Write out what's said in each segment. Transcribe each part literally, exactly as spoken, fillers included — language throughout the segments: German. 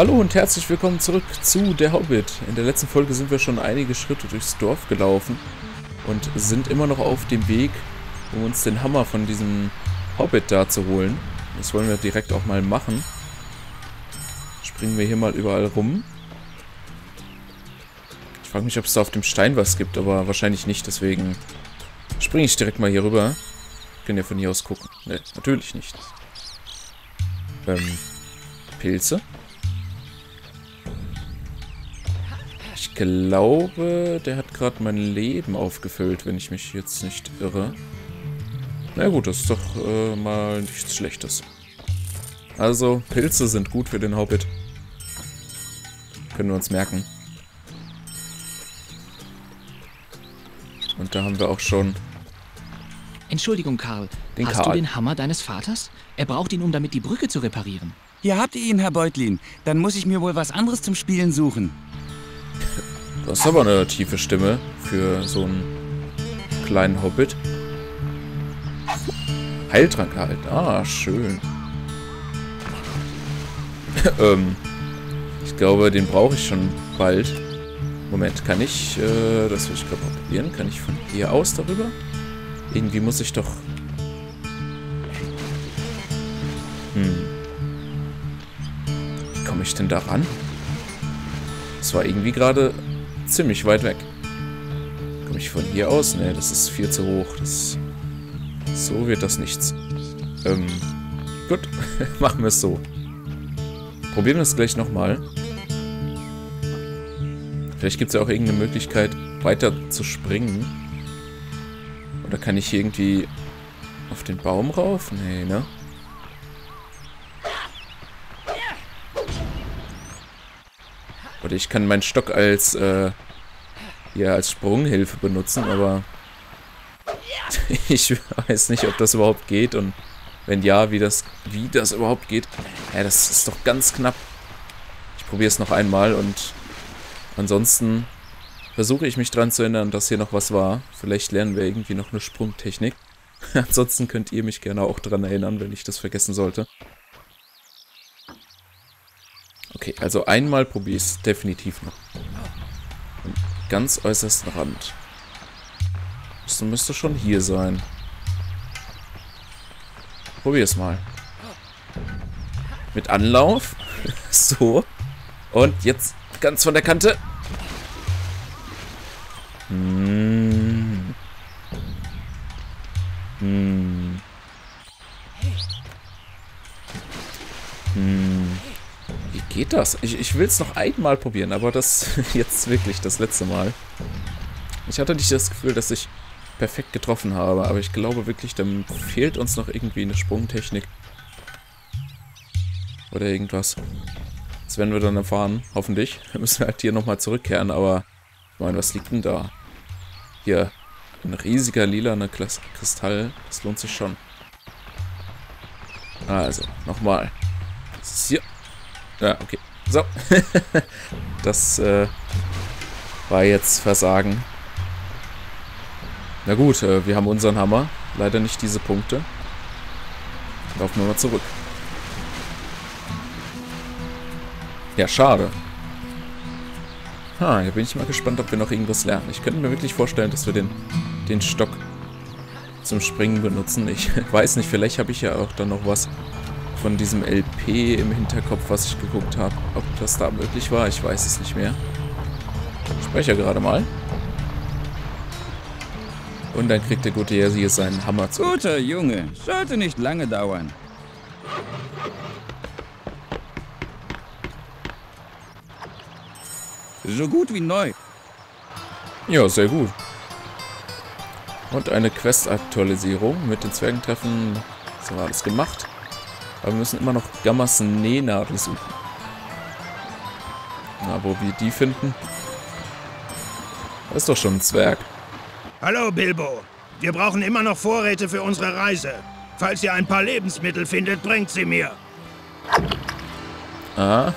Hallo und herzlich willkommen zurück zu der Hobbit. In der letzten Folge sind wir schon einige Schritte durchs Dorf gelaufen und sind immer noch auf dem Weg, um uns den Hammer von diesem Hobbit da zu holen. Das wollen wir direkt auch mal machen. Springen wir hier mal überall rum. Ich frage mich, ob es da auf dem Stein was gibt, aber wahrscheinlich nicht, deswegen springe ich direkt mal hier rüber. Können ja von hier aus gucken. Ne, natürlich nicht. Ähm, Pilze. Ich glaube, der hat gerade mein Leben aufgefüllt, wenn ich mich jetzt nicht irre. Na gut, das ist doch äh, mal nichts Schlechtes. Also, Pilze sind gut für den Hobbit. Können wir uns merken. Und da haben wir auch schon... Entschuldigung, Karl. Den Hast Karl. du den Hammer deines Vaters? Er braucht ihn, um damit die Brücke zu reparieren. Hier habt ihr ihn, Herr Beutlin. Dann muss ich mir wohl was anderes zum Spielen suchen. Das ist aber eine tiefe Stimme für so einen kleinen Hobbit. Heiltrank halt. Ah, schön. ähm, ich glaube, den brauche ich schon bald. Moment, kann ich, äh, das will ich gerade mal probieren, kann ich von hier aus darüber? Irgendwie muss ich doch... Hm. Wie komme ich denn da ran? Das war irgendwie gerade ziemlich weit weg. Komme ich von hier aus? Ne, das ist viel zu hoch. Das... So wird das nichts. Ähm, gut, machen wir es so. Probieren wir es gleich nochmal. Vielleicht gibt es ja auch irgendeine Möglichkeit, weiter zu springen. Oder kann ich hier irgendwie auf den Baum rauf? Nee, ne? Oder ich kann meinen Stock als, äh, ja, als Sprunghilfe benutzen, aber ich weiß nicht, ob das überhaupt geht. Und wenn ja, wie das, wie das überhaupt geht. Ja, das ist doch ganz knapp. Ich probiere es noch einmal und... Ansonsten versuche ich mich dran zu erinnern, dass hier noch was war. Vielleicht lernen wir irgendwie noch eine Sprungtechnik. Ansonsten könnt ihr mich gerne auch dran erinnern, wenn ich das vergessen sollte. Okay, also einmal probiere ich es definitiv noch. Am ganz äußersten Rand. Das müsste schon hier sein. Probier es mal. Mit Anlauf. So. Und jetzt... Ganz von der Kante. Hm. Hm. Hm. Wie geht das? Ich, ich will es noch einmal probieren, aber das jetzt wirklich das letzte Mal. Ich hatte nicht das Gefühl, dass ich perfekt getroffen habe, aber ich glaube wirklich, dann fehlt uns noch irgendwie eine Sprungtechnik. Oder irgendwas. Das werden wir dann erfahren, hoffentlich. Wir müssen halt hier nochmal zurückkehren, aber... Ich meine, was liegt denn da? Hier, ein riesiger lilaner Kristall. Das lohnt sich schon. Also, nochmal. Hier. Ja, okay. So. Das äh, war jetzt Versagen. Na gut, äh, wir haben unseren Hammer. Leider nicht diese Punkte. Laufen wir mal zurück. Ja, schade. Ha, da bin ich mal gespannt, ob wir noch irgendwas lernen. Ich könnte mir wirklich vorstellen, dass wir den, den Stock zum Springen benutzen. Ich weiß nicht, vielleicht habe ich ja auch dann noch was von diesem L P im Hinterkopf, was ich geguckt habe. Ob das da möglich war, ich weiß es nicht mehr. Ich speichere gerade mal. Und dann kriegt der gute Jasier seinen Hammer zurück. Guter Junge, sollte nicht lange dauern. So gut wie neu. Ja, sehr gut. Und eine Quest-Aktualisierung mit den Zwergentreffen. So war das gemacht. Aber wir müssen immer noch Gammas Nähnadel suchen. Na, wo wir die finden? Da ist doch schon ein Zwerg. Hallo, Bilbo. Wir brauchen immer noch Vorräte für unsere Reise. Falls ihr ein paar Lebensmittel findet, bringt sie mir. Aha.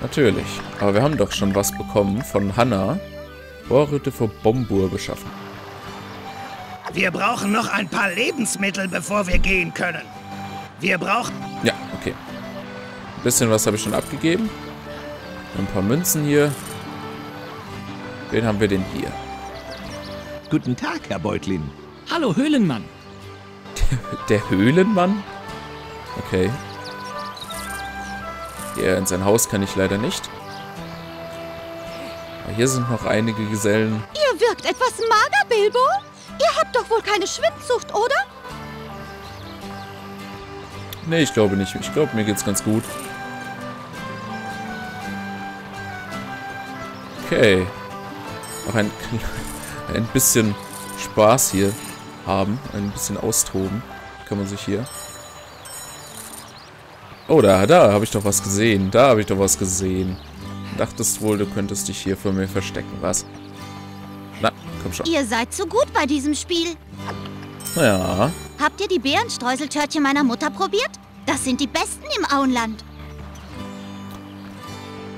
Natürlich. Aber wir haben doch schon was bekommen von Hanna. Vorräte für Bombur beschaffen. Wir brauchen noch ein paar Lebensmittel, bevor wir gehen können. Wir brauchen... Ja, okay. Ein bisschen was habe ich schon abgegeben. Ein paar Münzen hier. Wen haben wir denn hier? Guten Tag, Herr Beutlin. Hallo, Höhlenmann. Der, der Höhlenmann? Okay. Ja, in sein Haus kann ich leider nicht. Aber hier sind noch einige Gesellen. Ihr wirkt etwas mager, Bilbo. Ihr habt doch wohl keine Schwindsucht, oder? Nee, ich glaube nicht. Ich glaube, mir geht's ganz gut. Okay. Noch ein, ein bisschen Spaß hier haben. Ein bisschen austoben. Kann man sich hier... Oh, da, da habe ich doch was gesehen. Da habe ich doch was gesehen. Dachtest wohl, du könntest dich hier vor mir verstecken, was? Na, komm schon. Ihr seid so gut bei diesem Spiel. Ja. Habt ihr die Beerenstreuseltörtchen meiner Mutter probiert? Das sind die besten im Auenland.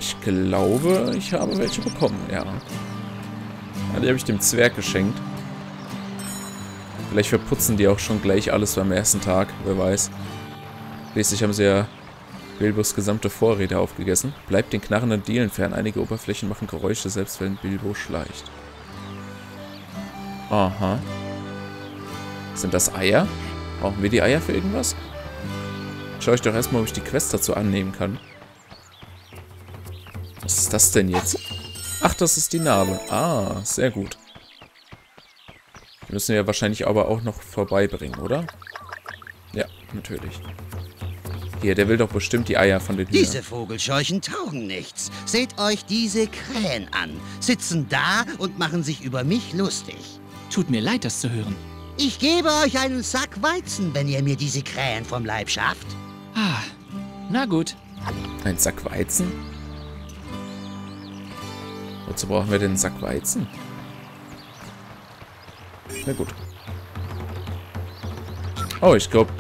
Ich glaube, ich habe welche bekommen, ja. Die habe ich dem Zwerg geschenkt. Vielleicht verputzen die auch schon gleich alles beim ersten Tag, wer weiß. Schließlich haben sie ja Bilbos gesamte Vorräte aufgegessen. Bleibt den knarrenden Dielen fern. Einige Oberflächen machen Geräusche, selbst wenn Bilbo schleicht. Aha. Sind das Eier? Brauchen wir die Eier für irgendwas? Schau ich doch erstmal, ob ich die Quest dazu annehmen kann. Was ist das denn jetzt? Ach, das ist die Narbe. Ah, sehr gut. Die müssen wir wahrscheinlich aber auch noch vorbeibringen, oder? Ja, natürlich. Hier, der will doch bestimmt die Eier von den Hühnern. Diese Vogelscheuchen taugen nichts. Seht euch diese Krähen an. Sitzen da und machen sich über mich lustig. Tut mir leid, das zu hören. Ich gebe euch einen Sack Weizen, wenn ihr mir diese Krähen vom Leib schafft. Ah, na gut. Ein Sack Weizen? Wozu brauchen wir denn einen Sack Weizen? Na gut. Oh, ich glaube...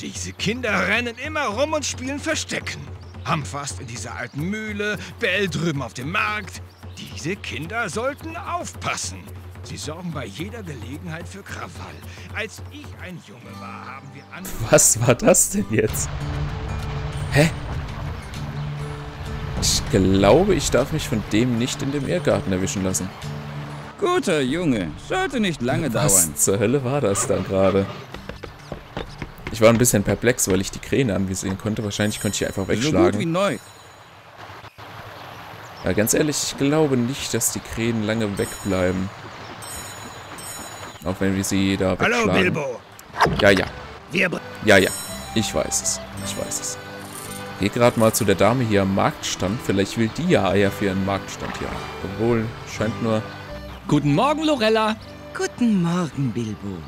Diese Kinder rennen immer rum und spielen Verstecken. Hamfast in dieser alten Mühle, Bell drüben auf dem Markt. Diese Kinder sollten aufpassen. Sie sorgen bei jeder Gelegenheit für Krawall. Als ich ein Junge war, haben wir angefangen... Was war das denn jetzt? Hä? Ich glaube, ich darf mich von dem nicht in dem Irrgarten erwischen lassen. Guter Junge, sollte nicht lange dauern. Was zur Hölle war das dann gerade? Ich war ein bisschen perplex, weil ich die Krähen anvisieren konnte. Wahrscheinlich konnte ich einfach wegschlagen. So gut wie neu. Ja, ganz ehrlich, ich glaube nicht, dass die Krähen lange wegbleiben. Auch wenn wir sie da wegschlagen. Hallo, Bilbo. Ja, ja. Ja, ja. Ich weiß es. Ich weiß es. Geh gerade mal zu der Dame hier am Marktstand. Vielleicht will die ja Eier für ihren Marktstand hier. Obwohl, scheint nur... Guten Morgen, Lorella. Guten Morgen, Bilbo.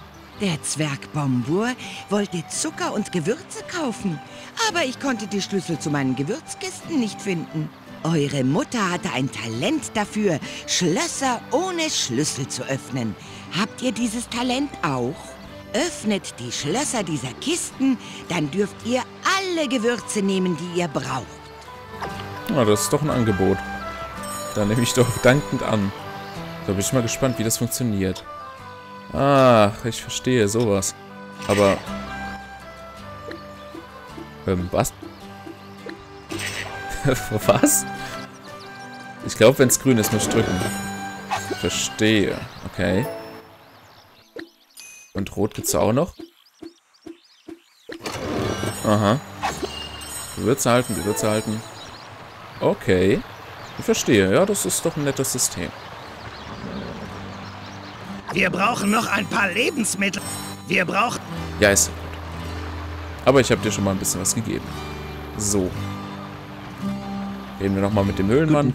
Der Zwerg Bombur wollte Zucker und Gewürze kaufen, aber ich konnte die Schlüssel zu meinen Gewürzkisten nicht finden. Eure Mutter hatte ein Talent dafür, Schlösser ohne Schlüssel zu öffnen. Habt ihr dieses Talent auch? Öffnet die Schlösser dieser Kisten, dann dürft ihr alle Gewürze nehmen, die ihr braucht. Na, das ist doch ein Angebot. Da nehme ich doch dankend an. Da bin ich mal gespannt, wie das funktioniert. Ach, ich verstehe sowas. Aber... Ähm, was? Was? Ich glaube, wenn es grün ist, muss ich drücken. Verstehe. Okay. Und rot gibt's auch noch? Aha. Gewürze halten, Gewürze halten. Okay. Ich verstehe. Ja, das ist doch ein nettes System. Wir brauchen noch ein paar Lebensmittel. Wir brauchen... Ja, ist gut. Aber ich habe dir schon mal ein bisschen was gegeben. So. Reden wir nochmal mit dem Höhlenmann.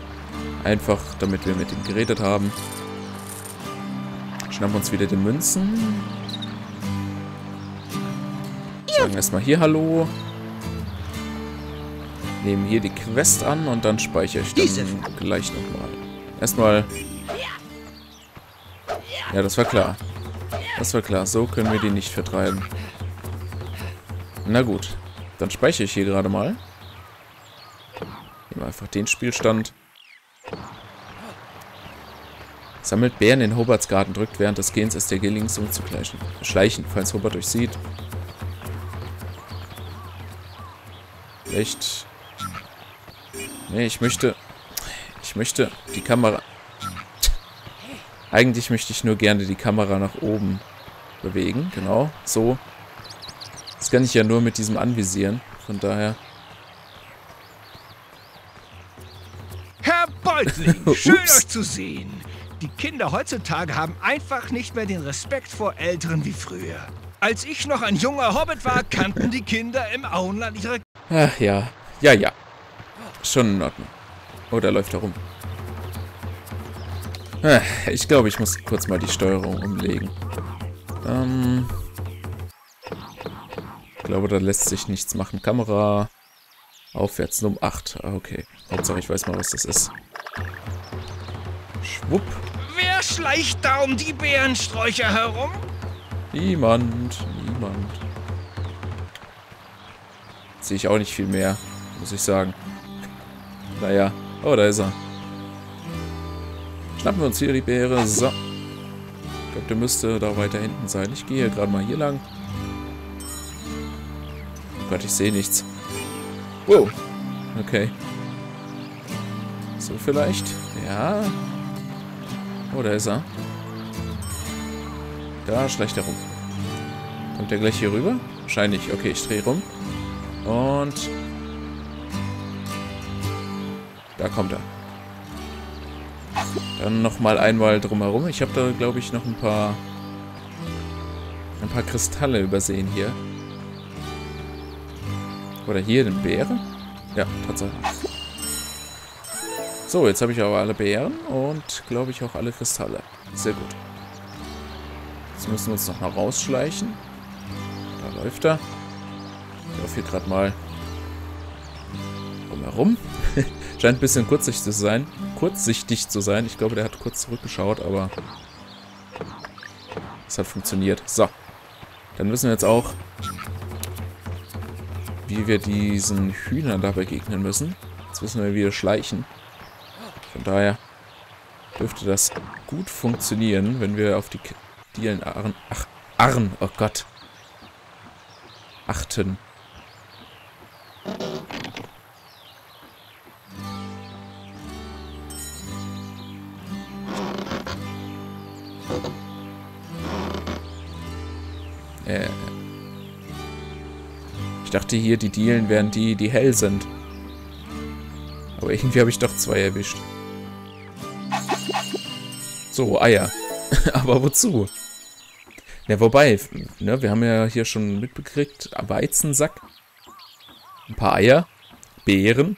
Einfach, damit wir mit ihm geredet haben. Schnappen uns wieder die Münzen. Sagen erstmal hier Hallo. Nehmen hier die Quest an und dann speichere ich dann gleich nochmal. Erstmal... Ja, das war klar. Das war klar. So können wir die nicht vertreiben. Na gut. Dann speichere ich hier gerade mal. Nehmen wir einfach den Spielstand. Sammelt Bären in Hobarts Garten, drückt während des Gehens S D G links umzugleichen. Schleichen, falls Hobart euch sieht. Vielleicht Nee, ich möchte... Ich möchte die Kamera... Eigentlich möchte ich nur gerne die Kamera nach oben bewegen. Genau, so. Das kann ich ja nur mit diesem anvisieren. Von daher... Herr Beutlin, schön euch zu sehen. Die Kinder heutzutage haben einfach nicht mehr den Respekt vor Älteren wie früher. Als ich noch ein junger Hobbit war, kannten die Kinder im Auenland ihre... Ach ja, ja, ja. Schon in Ordnung. Oh, da läuft er rum. Ich glaube, ich muss kurz mal die Steuerung umlegen. Ähm ich glaube, da lässt sich nichts machen. Kamera aufwärts, um acht. Ah, okay. Hauptsache, ich weiß mal, was das ist. Schwupp. Wer schleicht da um die Beerensträucher herum? Niemand, niemand. Sehe ich auch nicht viel mehr, muss ich sagen. Naja. Oh, da ist er. Schnappen wir uns hier die Beere. So. Ich glaube, der müsste da weiter hinten sein. Ich gehe gerade mal hier lang. Oh Gott, ich sehe nichts. Wow. Okay. So vielleicht? Ja. Oh, da ist er. Da schleicht er rum. Kommt er gleich hier rüber? Wahrscheinlich. Okay, ich drehe rum. Und... Da kommt er. Dann nochmal einmal drumherum. Ich habe da, glaube ich, noch ein paar... ein paar Kristalle übersehen hier. Oder hier eine Beere? Ja, Tatsache. So, jetzt habe ich aber alle Beeren und, glaube ich, auch alle Kristalle. Sehr gut. Jetzt müssen wir uns nochmal rausschleichen. Da läuft er. Ich laufe hier gerade mal drumherum. Scheint ein bisschen kurzsichtig zu sein. Kurzsichtig zu sein. Ich glaube, der hat kurz zurückgeschaut, aber es hat funktioniert. So. Dann wissen wir jetzt auch, wie wir diesen Hühnern da begegnen müssen. Jetzt wissen wir, wie wir schleichen. Von daher dürfte das gut funktionieren, wenn wir auf die Dielen Arren... Ach, Arren, oh Gott. Achten. Ich dachte hier, die Dielen wären die, die hell sind. Aber irgendwie habe ich doch zwei erwischt. So, Eier. Aber wozu? Ja, wobei, ne, wir haben ja hier schon mitbekriegt, Weizensack, ein paar Eier, Beeren.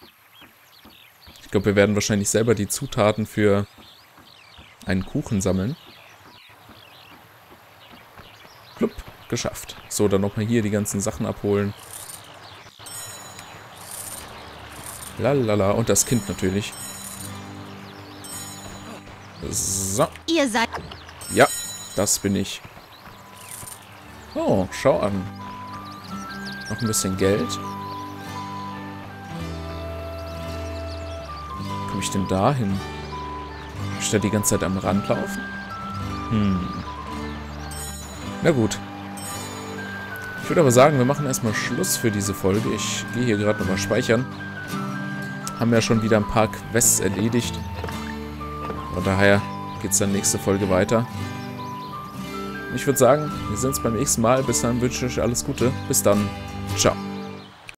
Ich glaube, wir werden wahrscheinlich selber die Zutaten für einen Kuchen sammeln. Plupp, geschafft. So, dann nochmal hier die ganzen Sachen abholen. Lalala, und das Kind natürlich. So. Ihr seid... Ja, das bin ich. Oh, schau an. Noch ein bisschen Geld. Wie komme ich denn da hin? Kann ich da die ganze Zeit am Rand laufen? Hm. Na gut. Ich würde aber sagen, wir machen erstmal Schluss für diese Folge. Ich gehe hier gerade nochmal speichern. Haben ja schon wieder ein paar Quests erledigt. Von daher geht es dann nächste Folge weiter. Ich würde sagen, wir sehen uns beim nächsten Mal. Bis dann wünsche ich euch alles Gute. Bis dann. Ciao.